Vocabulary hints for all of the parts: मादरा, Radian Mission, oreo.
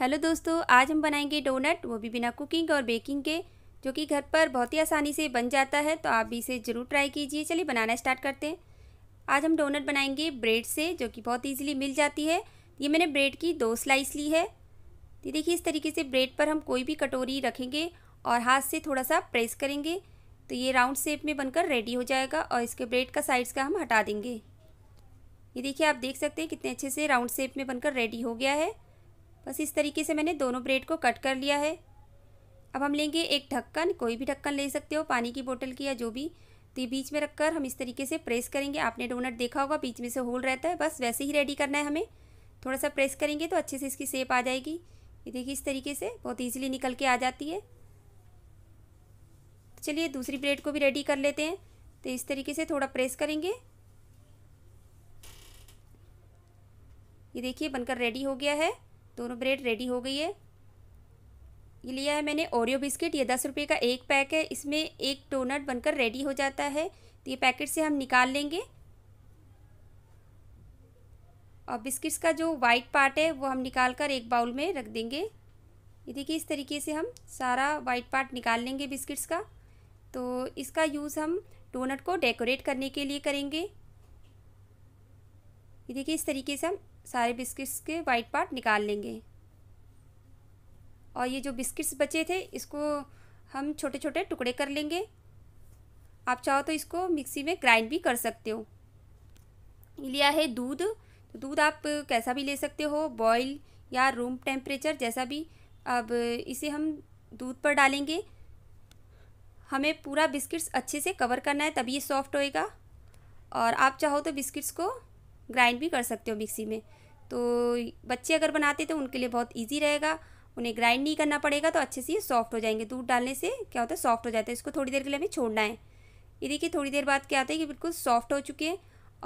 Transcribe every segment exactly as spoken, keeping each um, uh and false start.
Hello दोस्तों, आज हम बनाएंगे डोनट, वो भी बिना कुकिंग और बेकिंग के, जो कि घर पर बहुत ही आसानी से बन जाता है। तो आप भी इसे ज़रूर ट्राई कीजिए। चलिए बनाना स्टार्ट करते हैं। आज हम डोनट बनाएंगे ब्रेड से, जो कि बहुत ईजिली मिल जाती है। ये मैंने ब्रेड की दो स्लाइस ली है। ये देखिए, इस तरीके से ब्रेड पर हम कोई भी कटोरी रखेंगे और हाथ से थोड़ा सा प्रेस करेंगे तो ये राउंड शेप में बनकर रेडी हो जाएगा। और इसके ब्रेड का साइड्स का हम हटा देंगे। ये देखिए, आप देख सकते हैं कितने अच्छे से राउंड शेप में बनकर रेडी हो गया है। बस इस तरीके से मैंने दोनों ब्रेड को कट कर लिया है। अब हम लेंगे एक ढक्कन, कोई भी ढक्कन ले सकते हो, पानी की बोतल की या जो भी। तो ये बीच में रखकर हम इस तरीके से प्रेस करेंगे। आपने डोनट देखा होगा बीच में से होल रहता है, बस वैसे ही रेडी करना है हमें। थोड़ा सा प्रेस करेंगे तो अच्छे से इसकी शेप आ जाएगी। ये देखिए, इस तरीके से बहुत ईजिली निकल के आ जाती है। तो चलिए दूसरी ब्रेड को भी रेडी कर लेते हैं। तो इस तरीके से थोड़ा प्रेस करेंगे। ये देखिए, बनकर रेडी हो गया है। दोनों ब्रेड रेडी हो गई है। ये लिया है मैंने ओरियो बिस्किट, ये दस रुपये का एक पैक है। इसमें एक डोनट बनकर रेडी हो जाता है। तो ये पैकेट से हम निकाल लेंगे और बिस्किट्स का जो वाइट पार्ट है वो हम निकाल कर एक बाउल में रख देंगे। ये देखिए, इस तरीके से हम सारा वाइट पार्ट निकाल लेंगे बिस्किट्स का। तो इसका यूज़ हम डोनट को डेकोरेट करने के लिए करेंगे। ये देखिए, इस तरीके से हम सारे बिस्किट्स के वाइट पार्ट निकाल लेंगे। और ये जो बिस्किट्स बचे थे इसको हम छोटे छोटे टुकड़े कर लेंगे। आप चाहो तो इसको मिक्सी में ग्राइंड भी कर सकते हो। लिया है दूध, तो दूध आप कैसा भी ले सकते हो, बॉयल या रूम टेम्परेचर, जैसा भी। अब इसे हम दूध पर डालेंगे। हमें पूरा बिस्किट्स अच्छे से कवर करना है, तभी ये सॉफ्ट होएगा। और आप चाहो तो बिस्किट्स को ग्राइंड भी कर सकते हो मिक्सी में। तो बच्चे अगर बनाते तो उनके लिए बहुत इजी रहेगा, उन्हें ग्राइंड नहीं करना पड़ेगा। तो अच्छे से ये सॉफ्ट हो जाएंगे। दूध डालने से क्या होता है, सॉफ्ट हो जाता है। इसको थोड़ी देर के लिए हमें छोड़ना है। ये देखिए, थोड़ी देर बाद क्या होता है कि बिल्कुल सॉफ्ट हो चुके हैं।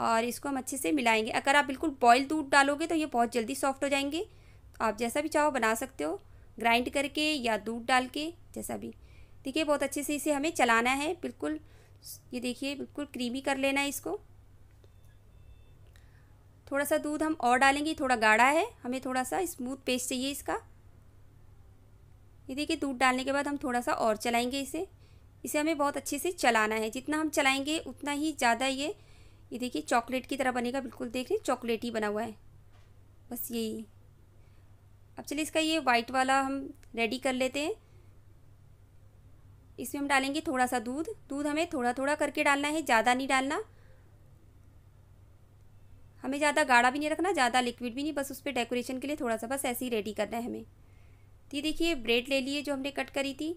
और इसको हम अच्छे से मिलाएंगे। अगर आप बिल्कुल बॉयल दूध डालोगे तो ये बहुत जल्दी सॉफ्ट हो जाएंगे। तो आप जैसा भी चाहो बना सकते हो, ग्राइंड करके या दूध डाल के, जैसा भी। देखिए, बहुत अच्छे से इसे हमें चलाना है। बिल्कुल ये देखिए, बिल्कुल क्रीमी कर लेना है इसको। थोड़ा सा दूध हम और डालेंगे, थोड़ा गाढ़ा है, हमें थोड़ा सा स्मूथ पेस्ट चाहिए इसका। ये देखिए, दूध डालने के बाद हम थोड़ा सा और चलाएंगे इसे। इसे हमें बहुत अच्छे से चलाना है। जितना हम चलाएंगे उतना ही ज़्यादा ये ये देखिए चॉकलेट की तरह बनेगा। बिल्कुल देख लीजिए, चॉकलेट ही बना हुआ है, बस यही। अब चलिए, इसका ये वाइट वाला हम रेडी कर लेते हैं। इसमें हम डालेंगे थोड़ा सा दूध। दूध हमें थोड़ा थोड़ा करके डालना है, ज़्यादा नहीं डालना। हमें ज़्यादा गाढ़ा भी नहीं रखना, ज़्यादा लिक्विड भी नहीं, बस उस पर डेकोरेशन के लिए थोड़ा सा, बस ऐसे ही रेडी करना है हमें। तो ये देखिए, ब्रेड ले लिए जो हमने कट करी थी।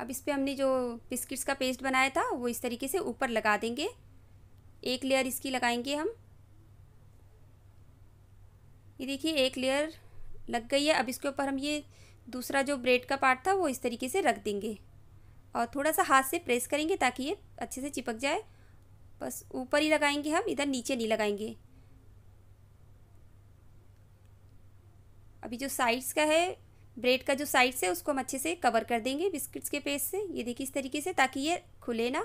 अब इस पर हमने जो बिस्किट्स का पेस्ट बनाया था वो इस तरीके से ऊपर लगा देंगे। एक लेयर इसकी लगाएंगे हम। ये देखिए, एक लेयर लग गई है। अब इसके ऊपर हम ये दूसरा जो ब्रेड का पार्ट था वो इस तरीके से रख देंगे और थोड़ा सा हाथ से प्रेस करेंगे ताकि ये अच्छे से चिपक जाए। बस ऊपर ही लगाएंगे हम, इधर नीचे नहीं लगाएंगे। अभी जो साइड्स का है, ब्रेड का जो साइड्स है, उसको हम अच्छे से कवर कर देंगे बिस्किट्स के पेस्ट से। ये देखिए, इस तरीके से, ताकि ये खुले ना,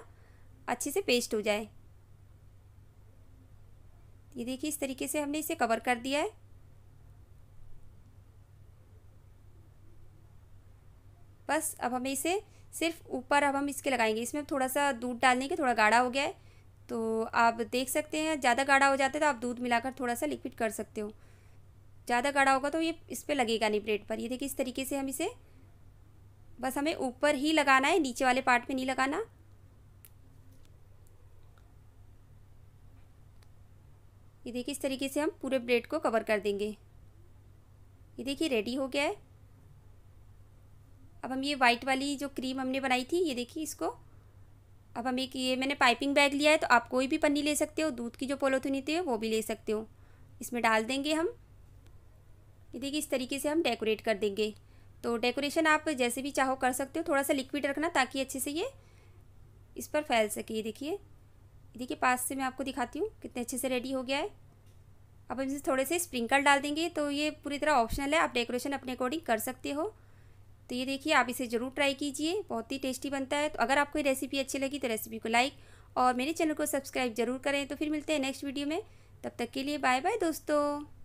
अच्छे से पेस्ट हो जाए। ये देखिए, इस तरीके से हमने इसे कवर कर दिया है। बस अब हमें इसे सिर्फ ऊपर अब हम इसके लगाएंगे। इसमें थोड़ा सा दूध डालने के, थोड़ा गाढ़ा हो गया है तो आप देख सकते हैं। ज़्यादा गाढ़ा हो जाता है तो आप दूध मिलाकर थोड़ा सा लिक्विड कर सकते हो। ज़्यादा गाढ़ा होगा तो ये इस पर लगेगा नहीं, ब्रेड पर। ये देखिए, इस तरीके से हम इसे, बस हमें ऊपर ही लगाना है, नीचे वाले पार्ट में नहीं लगाना। ये देखिए, इस तरीके से हम पूरे ब्रेड को कवर कर देंगे। ये देखिए, रेडी हो गया है। अब हम ये वाइट वाली जो क्रीम हमने बनाई थी, ये देखिए इसको। अब हम एक, ये मैंने पाइपिंग बैग लिया है, तो आप कोई भी पन्नी ले सकते हो, दूध की जो पॉलीथिन होती है वो भी ले सकते हो। इसमें डाल देंगे हम। ये देखिए, इस तरीके से हम डेकोरेट कर देंगे। तो डेकोरेशन आप जैसे भी चाहो कर सकते हो। थोड़ा सा लिक्विड रखना ताकि अच्छे से ये इस पर फैल सके। ये देखिए, ये देखिए पास से मैं आपको दिखाती हूँ कितने अच्छे से रेडी हो गया है। अब हम इसे थोड़े से स्प्रिंकल डाल देंगे। तो ये पूरी तरह ऑप्शनल है, आप डेकोरेशन अपने अकॉर्डिंग कर सकते हो। तो ये देखिए, आप इसे ज़रूर ट्राई कीजिए, बहुत ही टेस्टी बनता है। तो अगर आपको ये रेसिपी अच्छी लगी तो रेसिपी को लाइक और मेरे चैनल को सब्सक्राइब जरूर करें। तो फिर मिलते हैं नेक्स्ट वीडियो में, तब तक के लिए बाय बाय दोस्तों।